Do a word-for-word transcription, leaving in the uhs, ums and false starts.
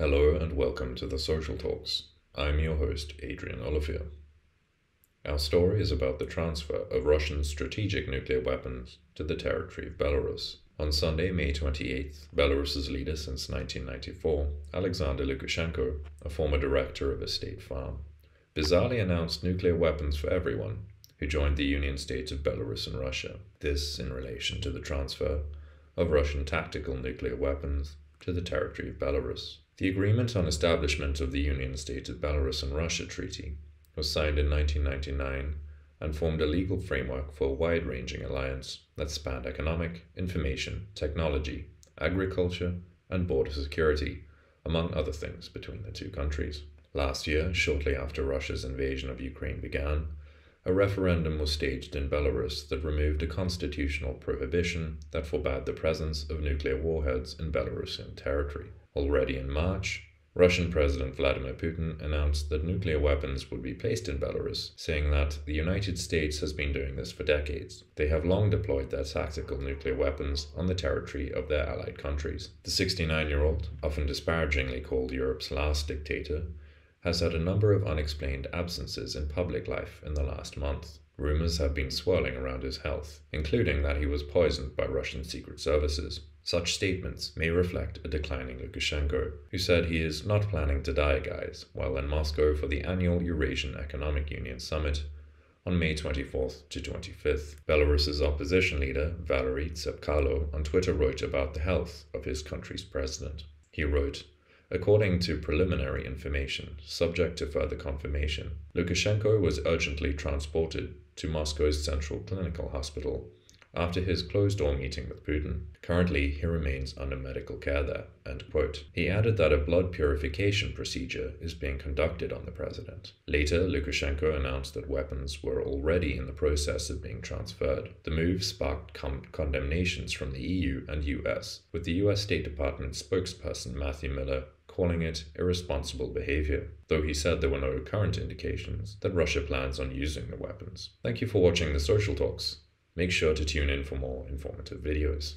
Hello and welcome to the Social Talks. I'm your host, Adrian Olivier. Our story is about the transfer of Russian strategic nuclear weapons to the territory of Belarus. On Sunday, May twenty-eighth, Belarus's leader since nineteen ninety-four, Alexander Lukashenko, a former director of a state farm, bizarrely announced nuclear weapons for everyone who joined the Union State of Belarus and Russia. This in relation to the transfer of Russian tactical nuclear weapons to the territory of Belarus. The Agreement on Establishment of the Union State of Belarus and Russia Treaty was signed in nineteen ninety-nine and formed a legal framework for a wide-ranging alliance that spanned economic, information, technology, agriculture, and border security, among other things, between the two countries. Last year, shortly after Russia's invasion of Ukraine began, a referendum was staged in Belarus that removed a constitutional prohibition that forbade the presence of nuclear warheads in Belarusian territory. Already in March, Russian President Vladimir Putin announced that nuclear weapons would be placed in Belarus, saying that the United States has been doing this for decades. They have long deployed their tactical nuclear weapons on the territory of their allied countries. The sixty-nine-year-old, often disparagingly called Europe's last dictator, has had a number of unexplained absences in public life in the last month. Rumors have been swirling around his health, including that he was poisoned by Russian secret services. Such statements may reflect a declining Lukashenko, who said he is not planning to die, guys, while in Moscow for the annual Eurasian Economic Union summit on May twenty-fourth to twenty-fifth. Belarus's opposition leader, Valery Tsepkalo, on Twitter wrote about the health of his country's president. He wrote, "According to preliminary information, subject to further confirmation, Lukashenko was urgently transported to Moscow's Central Clinical Hospital after his closed-door meeting with Putin. Currently, he remains under medical care there," end quote. He added that a blood purification procedure is being conducted on the president. Later, Lukashenko announced that weapons were already in the process of being transferred. The move sparked con condemnations from the E U and U S, with the U S State Department spokesperson Matthew Miller calling it irresponsible behavior, though he said there were no current indications that Russia plans on using the weapons. Thank you for watching the Social Talks. Make sure to tune in for more informative videos.